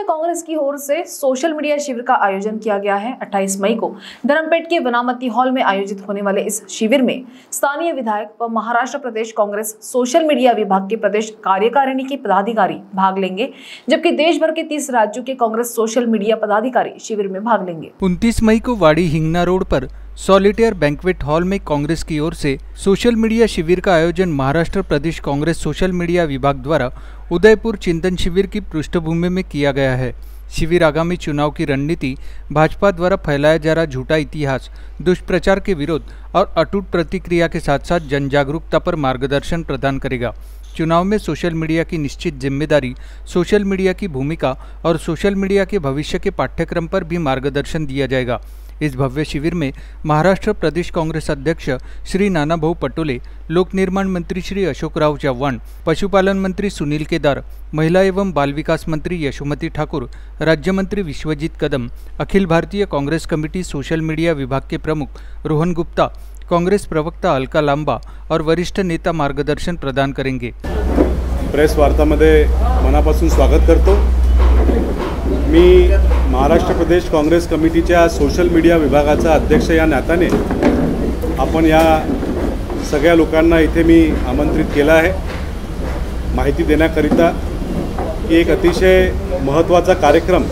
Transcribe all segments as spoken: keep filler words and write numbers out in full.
में कांग्रेस की ओर से सोशल मीडिया शिविर का आयोजन किया गया है। अट्ठाईस मई को धर्मपेट के वनामती हॉल में आयोजित होने वाले इस शिविर में स्थानीय विधायक व महाराष्ट्र प्रदेश कांग्रेस सोशल मीडिया विभाग के प्रदेश कार्यकारिणी के पदाधिकारी भाग लेंगे, जबकि देश भर के तीस राज्यों के कांग्रेस सोशल मीडिया पदाधिकारी शिविर में भाग लेंगे। उनतीस मई को वाड़ी हिंगना रोड पर सोलिटेयर बैंक्वेट हॉल में कांग्रेस की ओर से सोशल मीडिया शिविर का आयोजन महाराष्ट्र प्रदेश कांग्रेस सोशल मीडिया विभाग द्वारा उदयपुर चिंतन शिविर की पृष्ठभूमि में किया गया है। शिविर आगामी चुनाव की रणनीति, भाजपा द्वारा फैलाया जा रहा झूठा इतिहास, दुष्प्रचार के विरोध और अटूट प्रतिक्रिया के साथ साथ जन जागरूकता पर मार्गदर्शन प्रदान करेगा। चुनाव में सोशल मीडिया की निश्चित जिम्मेदारी, सोशल मीडिया की भूमिका और सोशल मीडिया के भविष्य के पाठ्यक्रम पर भी मार्गदर्शन दिया जाएगा। इस भव्य शिविर में महाराष्ट्र प्रदेश कांग्रेस अध्यक्ष श्री नाना भाऊ पटोले, लोक निर्माण मंत्री श्री अशोक राव चव्हाण, पशुपालन मंत्री सुनील केदार, महिला एवं बाल विकास मंत्री यशोमती ठाकुर, राज्य मंत्री Vishwajeet Kadam, Akhil Bharatiya Congress committee social media विभाग के प्रमुख रोहन गुप्ता, कांग्रेस प्रवक्ता अलका लांबा और वरिष्ठ नेता मार्गदर्शन प्रदान करेंगे। प्रेस वार्ता मध्ये मनापासून स्वागत करतो। मी महाराष्ट्र प्रदेश काँग्रेस कमिटीच्या सोशल मीडिया विभागाचा अध्यक्ष या नात्याने आपण या सगळ्या लोकांना इथे मी आमंत्रित केला आहे माहिती देण्याकरिता की एक अतिशय महत्त्वाचा कार्यक्रम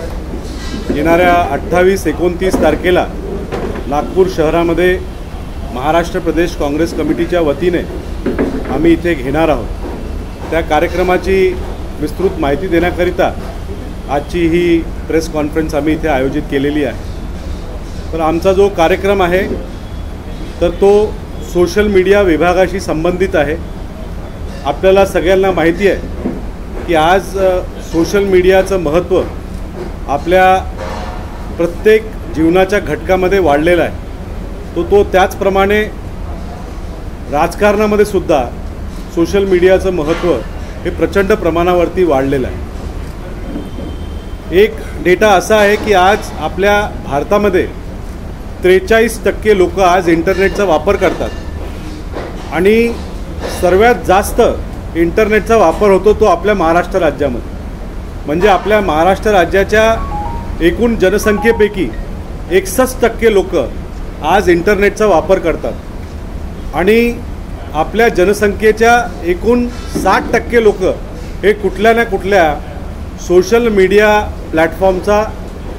येणाऱ्या अठ्ठावीस एकोणतीस तारखेला नागपूर शहरामध्ये महाराष्ट्र प्रदेश काँग्रेस कमिटीच्या वतीने आम्ही इथे घेणार आहोत। त्या कार्यक्रमाची विस्तृत माहिती देण्याकरिता आजची ही प्रेस कॉन्फरन्स आम्ही इथे आयोजित केलेली आहे। तर आमचा जो कार्यक्रम आहे तर तो सोशल मीडिया विभागाशी संबंधित आहे। आपल्याला सगळ्यांना माहिती आहे की आज सोशल मीडियाचं महत्त्व आपल्या प्रत्येक जीवनाच्या घटकामध्ये वाढलेला आहे। तो तो त्याचप्रमाणे राजकारणामध्ये सुद्धा सोशल मीडियाचं महत्त्व हे प्रचंड प्रमाणावरती वाढलेलं आहे। एक डेटा असा आहे की आज आपल्या भारतामध्ये त्रेचाळीस टक्के लोक आज इंटरनेटचा वापर करतात आणि सर्वात जास्त इंटरनेटचा वापर होतो तो आपल्या महाराष्ट्र राज्यामध्ये। म्हणजे आपल्या महाराष्ट्र राज्याच्या एकूण जनसंख्येपैकी एकसष्ट टक्के लोक आज इंटरनेटचा वापर करतात आणि आपल्या जनसंख्येच्या एकूण साठ टक्के लोक हे कुठल्या ना कुठल्या सोशल मीडिया प्लॅटफॉर्मचा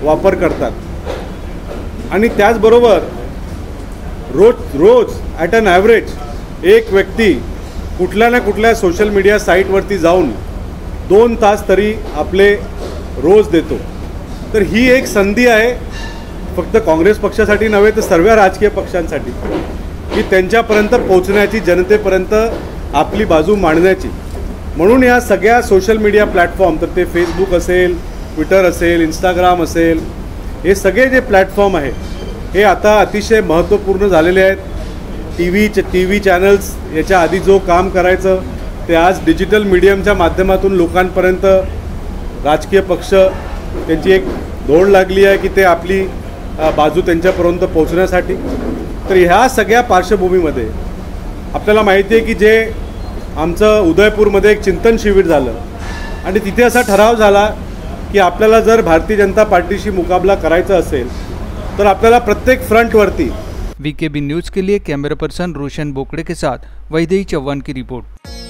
वापर करतात आणि त्याचबरोबर रोज रोज ॲट ॲन ॲव्हरेज एक व्यक्ती कुठल्या ना कुठल्या सोशल मीडिया साईटवरती जाऊन दोन तास तरी आपले रोज देतो। तर ही एक संधी आहे फक्त काँग्रेस पक्षासाठी नव्हे तर सर्व राजकीय पक्षांसाठी की त्यांच्यापर्यंत पोहोचण्याची, जनतेपर्यंत आपली बाजू मांडण्याची। म्हणून या सगळ्या सोशल मीडिया प्लॅटफॉर्म तर ते फेसबुक असेल, ट्विटर असेल, इंस्टाग्राम असेल, हे सगळे जे प्लॅटफॉर्म आहे हे आता अतिशय महत्त्वपूर्ण झालेले आहेत। T V T V channels याच्या आधी जो काम करायचं ते आज डिजिटल मीडियमच्या माध्यमातून लोकांपर्यंत राजकीय पक्ष त्यांची एक दौड लागली आहे की ते आपली बाजू त्यांच्यापर्यंत पोहोचण्यासाठी। तर ह्या सगळ्या पार्श्वभूमीमध्ये आपल्याला माहिती आहे की जे आमचं उदयपूरमध्ये एक चिंतन शिबिर झालं आणि तिथे असा ठराव झाला की आपल्याला जर भारतीय जनता पार्टीशी मुकाबला करायचा असेल तर आपल्याला प्रत्येक फ्रंटवरती। वीकेबी न्यूज़ के लिए कैमरा पर्सन रोशन बोकड़े के साथ वैदेही चव्हाण की रिपोर्ट।